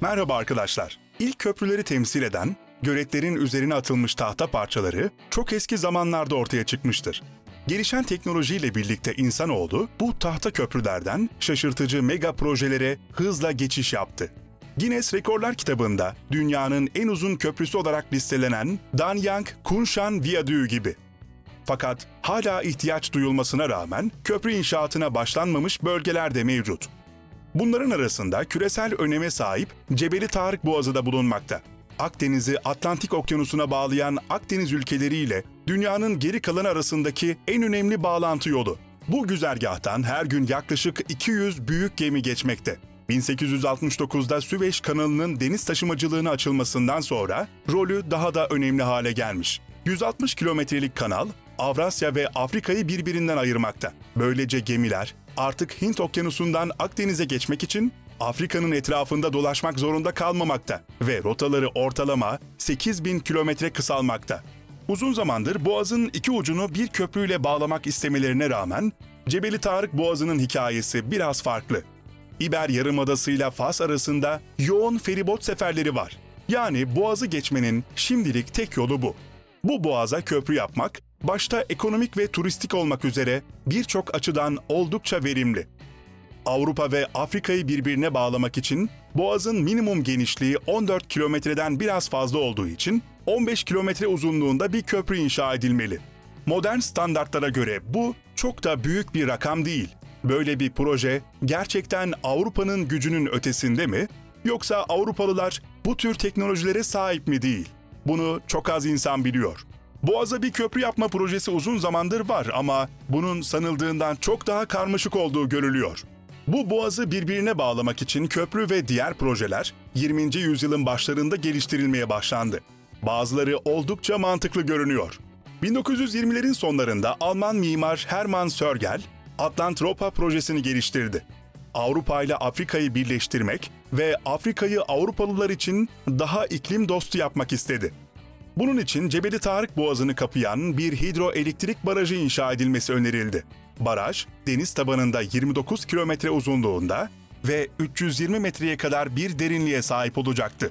Merhaba arkadaşlar. İlk köprüleri temsil eden, göletlerin üzerine atılmış tahta parçaları çok eski zamanlarda ortaya çıkmıştır. Gelişen teknolojiyle birlikte insanoğlu bu tahta köprülerden şaşırtıcı mega projelere hızla geçiş yaptı. Guinness Rekorlar Kitabı'nda dünyanın en uzun köprüsü olarak listelenen Danyang-Kunshan Viyadüğü gibi. Fakat hala ihtiyaç duyulmasına rağmen köprü inşaatına başlanmamış bölgeler de mevcut. Bunların arasında küresel öneme sahip Cebelitarık Boğazı da bulunmakta. Akdeniz'i Atlantik Okyanusu'na bağlayan Akdeniz ülkeleriyle dünyanın geri kalanı arasındaki en önemli bağlantı yolu. Bu güzergâhtan her gün yaklaşık 200 büyük gemi geçmekte. 1869'da Süveyş Kanalı'nın deniz taşımacılığına açılmasından sonra rolü daha da önemli hale gelmiş. 160 kilometrelik kanal, Avrasya ve Afrika'yı birbirinden ayırmakta. Böylece gemiler artık Hint Okyanusu'ndan Akdeniz'e geçmek için Afrika'nın etrafında dolaşmak zorunda kalmamakta ve rotaları ortalama 8.000 kilometre kısalmakta. Uzun zamandır boğazın iki ucunu bir köprüyle bağlamak istemelerine rağmen Cebelitarık Boğazı'nın hikayesi biraz farklı. İber Yarımadası ile Fas arasında yoğun feribot seferleri var. Yani boğazı geçmenin şimdilik tek yolu bu. Bu boğaza köprü yapmak, başta ekonomik ve turistik olmak üzere birçok açıdan oldukça verimli. Avrupa ve Afrika'yı birbirine bağlamak için boğazın minimum genişliği 14 kilometreden biraz fazla olduğu için 15 kilometre uzunluğunda bir köprü inşa edilmeli. Modern standartlara göre bu çok da büyük bir rakam değil. Böyle bir proje gerçekten Avrupa'nın gücünün ötesinde mi, yoksa Avrupalılar bu tür teknolojilere sahip mi değil? Bunu çok az insan biliyor. Boğaz'a bir köprü yapma projesi uzun zamandır var ama bunun sanıldığından çok daha karmaşık olduğu görülüyor. Bu boğazı birbirine bağlamak için köprü ve diğer projeler 20. yüzyılın başlarında geliştirilmeye başlandı. Bazıları oldukça mantıklı görünüyor. 1920'lerin sonlarında Alman mimar Hermann Sörgel, Atlantropa projesini geliştirdi. Avrupa ile Afrika'yı birleştirmek ve Afrika'yı Avrupalılar için daha iklim dostu yapmak istedi. Bunun için Cebelitarık Boğazı'nı kapayan bir hidroelektrik barajı inşa edilmesi önerildi. Baraj, deniz tabanında 29 kilometre uzunluğunda ve 320 metreye kadar bir derinliğe sahip olacaktı.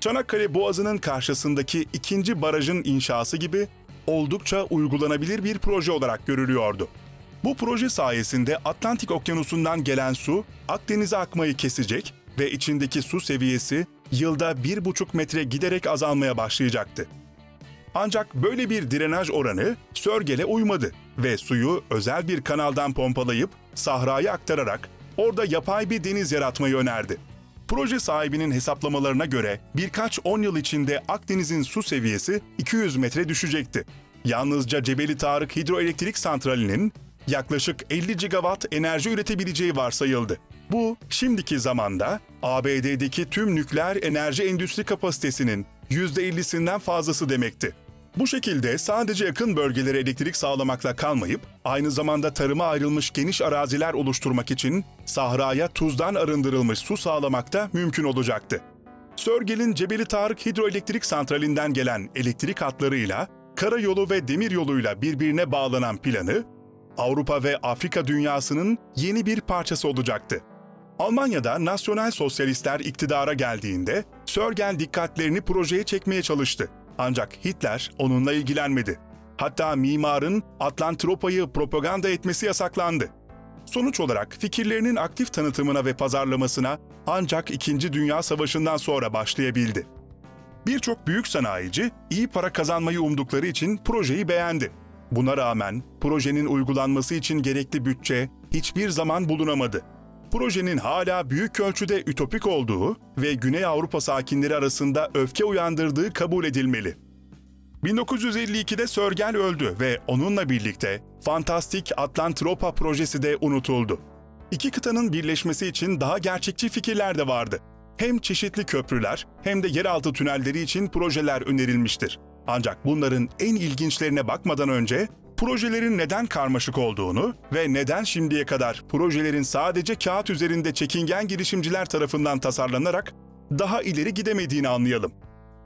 Çanakkale Boğazı'nın karşısındaki ikinci barajın inşası gibi oldukça uygulanabilir bir proje olarak görülüyordu. Bu proje sayesinde Atlantik Okyanusu'ndan gelen su Akdeniz'e akmayı kesecek ve içindeki su seviyesi yılda 1,5 metre giderek azalmaya başlayacaktı. Ancak böyle bir drenaj oranı Sörgel'e uymadı ve suyu özel bir kanaldan pompalayıp sahraya aktararak orada yapay bir deniz yaratmayı önerdi. Proje sahibinin hesaplamalarına göre birkaç 10 yıl içinde Akdeniz'in su seviyesi 200 metre düşecekti. Yalnızca Cebelitarık Hidroelektrik Santrali'nin yaklaşık 50 gigawatt enerji üretebileceği varsayıldı. Bu, şimdiki zamanda ABD'deki tüm nükleer enerji endüstri kapasitesinin %50'sinden fazlası demekti. Bu şekilde sadece yakın bölgelere elektrik sağlamakla kalmayıp, aynı zamanda tarıma ayrılmış geniş araziler oluşturmak için sahraya tuzdan arındırılmış su sağlamak da mümkün olacaktı. Sörgel'in Cebelitarık Hidroelektrik Santrali'nden gelen elektrik hatlarıyla, karayolu ve demiryoluyla birbirine bağlanan planı, Avrupa ve Afrika dünyasının yeni bir parçası olacaktı. Almanya'da Nasyonal Sosyalistler iktidara geldiğinde Sörgel dikkatlerini projeye çekmeye çalıştı. Ancak Hitler onunla ilgilenmedi. Hatta mimarın Atlantropa'yı propaganda etmesi yasaklandı. Sonuç olarak fikirlerinin aktif tanıtımına ve pazarlamasına ancak 2. Dünya Savaşı'ndan sonra başlayabildi. Birçok büyük sanayici iyi para kazanmayı umdukları için projeyi beğendi. Buna rağmen projenin uygulanması için gerekli bütçe hiçbir zaman bulunamadı. Projenin hala büyük ölçüde ütopik olduğu ve Güney Avrupa sakinleri arasında öfke uyandırdığı kabul edilmeli. 1952'de Sörgel öldü ve onunla birlikte fantastik Atlantropa projesi de unutuldu. İki kıtanın birleşmesi için daha gerçekçi fikirler de vardı. Hem çeşitli köprüler hem de yeraltı tünelleri için projeler önerilmiştir. Ancak bunların en ilginçlerine bakmadan önce projelerin neden karmaşık olduğunu ve neden şimdiye kadar projelerin sadece kağıt üzerinde çekingen girişimciler tarafından tasarlanarak daha ileri gidemediğini anlayalım.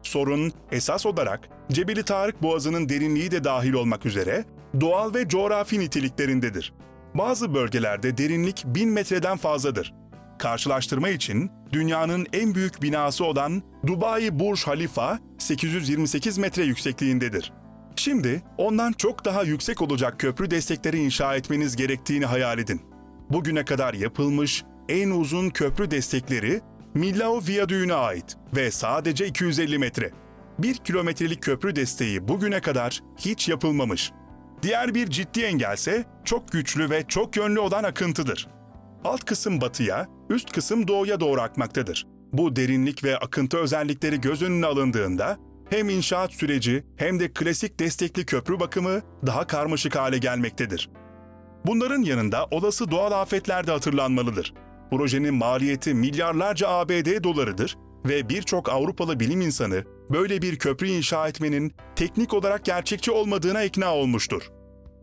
Sorun esas olarak Cebelitarık Boğazı'nın derinliği de dahil olmak üzere doğal ve coğrafi niteliklerindedir. Bazı bölgelerde derinlik 1000 metreden fazladır. Karşılaştırma için dünyanın en büyük binası olan Dubai Burj Khalifa 828 metre yüksekliğindedir. Şimdi ondan çok daha yüksek olacak köprü destekleri inşa etmeniz gerektiğini hayal edin. Bugüne kadar yapılmış en uzun köprü destekleri Millau Viyadüğü'ne ait ve sadece 250 metre. 1 kilometrelik köprü desteği bugüne kadar hiç yapılmamış. Diğer bir ciddi engelse çok güçlü ve çok yönlü olan akıntıdır. Alt kısım batıya, üst kısım doğuya doğru akmaktadır. Bu derinlik ve akıntı özellikleri göz önüne alındığında hem inşaat süreci hem de klasik destekli köprü bakımı daha karmaşık hale gelmektedir. Bunların yanında olası doğal afetler de hatırlanmalıdır. Projenin maliyeti milyarlarca ABD dolarıdır ve birçok Avrupalı bilim insanı böyle bir köprü inşa etmenin teknik olarak gerçekçi olmadığına ikna olmuştur.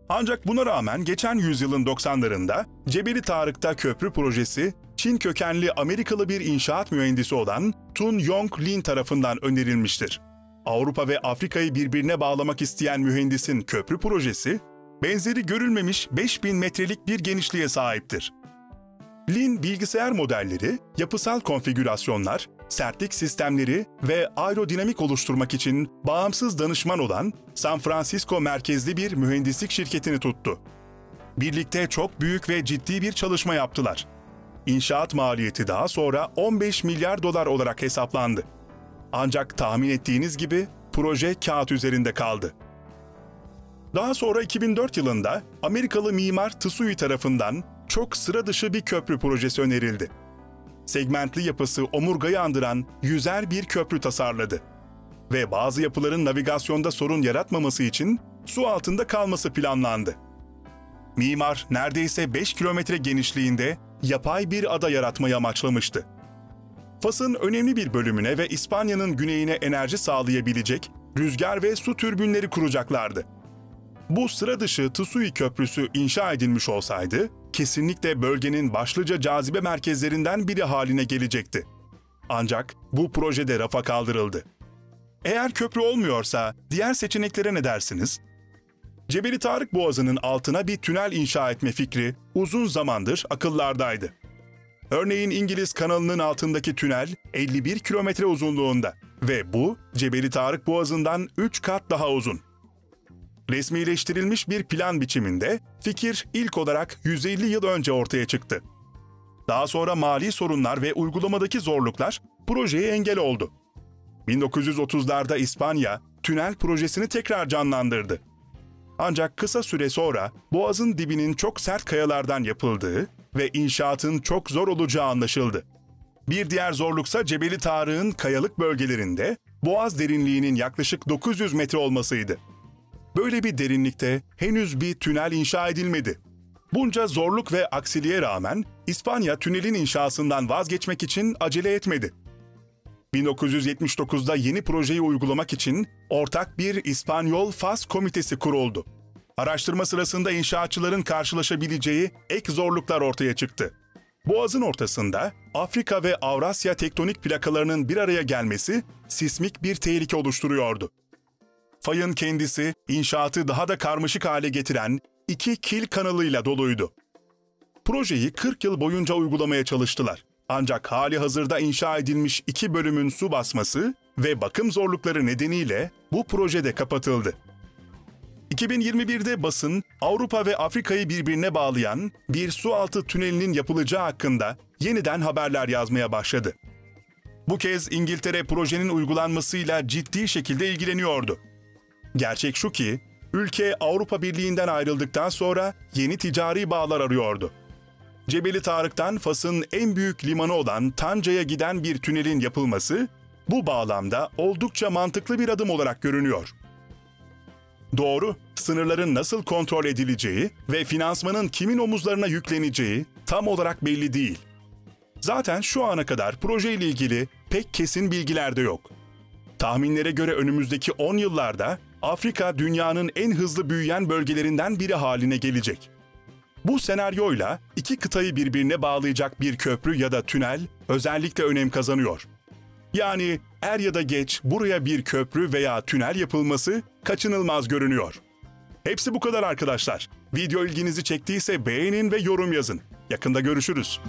Ancak buna rağmen geçen yüzyılın 90'larında Cebelitarık'ta köprü projesi Çin kökenli Amerikalı bir inşaat mühendisi olan Tun Yong Lin tarafından önerilmiştir. Avrupa ve Afrika'yı birbirine bağlamak isteyen mühendisin köprü projesi, benzeri görülmemiş 5000 metrelik bir genişliğe sahiptir. Lin bilgisayar modelleri, yapısal konfigürasyonlar, sertlik sistemleri ve aerodinamik oluşturmak için bağımsız danışman olan San Francisco merkezli bir mühendislik şirketini tuttu. Birlikte çok büyük ve ciddi bir çalışma yaptılar. İnşaat maliyeti daha sonra 15 milyar dolar olarak hesaplandı. Ancak tahmin ettiğiniz gibi proje kağıt üzerinde kaldı. Daha sonra 2004 yılında Amerikalı mimar Tsui tarafından çok sıra dışı bir köprü projesi önerildi. Segmentli yapısı omurgayı andıran yüzer bir köprü tasarladı ve bazı yapıların navigasyonda sorun yaratmaması için su altında kalması planlandı. Mimar neredeyse 5 kilometre genişliğinde yapay bir ada yaratmayı amaçlamıştı. Fas'ın önemli bir bölümüne ve İspanya'nın güneyine enerji sağlayabilecek rüzgar ve su türbinleri kuracaklardı. Bu sıra dışı Tsui Köprüsü inşa edilmiş olsaydı, kesinlikle bölgenin başlıca cazibe merkezlerinden biri haline gelecekti. Ancak bu projede rafa kaldırıldı. Eğer köprü olmuyorsa diğer seçeneklere ne dersiniz? Cebelitarık Boğazı'nın altına bir tünel inşa etme fikri uzun zamandır akıllardaydı. Örneğin İngiliz kanalının altındaki tünel 51 kilometre uzunluğunda ve bu Cebelitarık Boğazı'ndan 3 kat daha uzun. Resmileştirilmiş bir plan biçiminde fikir ilk olarak 150 yıl önce ortaya çıktı. Daha sonra mali sorunlar ve uygulamadaki zorluklar projeye engel oldu. 1930'larda İspanya tünel projesini tekrar canlandırdı. Ancak kısa süre sonra boğazın dibinin çok sert kayalardan yapıldığı ve inşaatın çok zor olacağı anlaşıldı. Bir diğer zorluksa Cebelitarık'ın kayalık bölgelerinde boğaz derinliğinin yaklaşık 900 metre olmasıydı. Böyle bir derinlikte henüz bir tünel inşa edilmedi. Bunca zorluk ve aksiliğe rağmen İspanya tünelin inşasından vazgeçmek için acele etmedi. 1979'da yeni projeyi uygulamak için ortak bir İspanyol-Fas komitesi kuruldu. Araştırma sırasında inşaatçıların karşılaşabileceği ek zorluklar ortaya çıktı. Boğazın ortasında Afrika ve Avrasya tektonik plakalarının bir araya gelmesi sismik bir tehlike oluşturuyordu. Fayın kendisi inşaatı daha da karmaşık hale getiren iki kil kanalıyla doluydu. Projeyi 40 yıl boyunca uygulamaya çalıştılar. Ancak hali hazırda inşa edilmiş iki bölümün su basması ve bakım zorlukları nedeniyle bu projede kapatıldı. 2021'de basın Avrupa ve Afrika'yı birbirine bağlayan bir su altı tünelinin yapılacağı hakkında yeniden haberler yazmaya başladı. Bu kez İngiltere projenin uygulanmasıyla ciddi şekilde ilgileniyordu. Gerçek şu ki, ülke Avrupa Birliği'nden ayrıldıktan sonra yeni ticari bağlar arıyordu. Cebelitarık'tan Fas'ın en büyük limanı olan Tanca'ya giden bir tünelin yapılması, bu bağlamda oldukça mantıklı bir adım olarak görünüyor. Doğru, sınırların nasıl kontrol edileceği ve finansmanın kimin omuzlarına yükleneceği tam olarak belli değil. Zaten şu ana kadar projeyle ilgili pek kesin bilgiler de yok. Tahminlere göre önümüzdeki 10 yıllarda Afrika dünyanın en hızlı büyüyen bölgelerinden biri haline gelecek. Bu senaryoyla iki kıtayı birbirine bağlayacak bir köprü ya da tünel özellikle önem kazanıyor. Yani er ya da geç buraya bir köprü veya tünel yapılması kaçınılmaz görünüyor. Hepsi bu kadar arkadaşlar. Video ilginizi çektiyse beğenin ve yorum yazın. Yakında görüşürüz.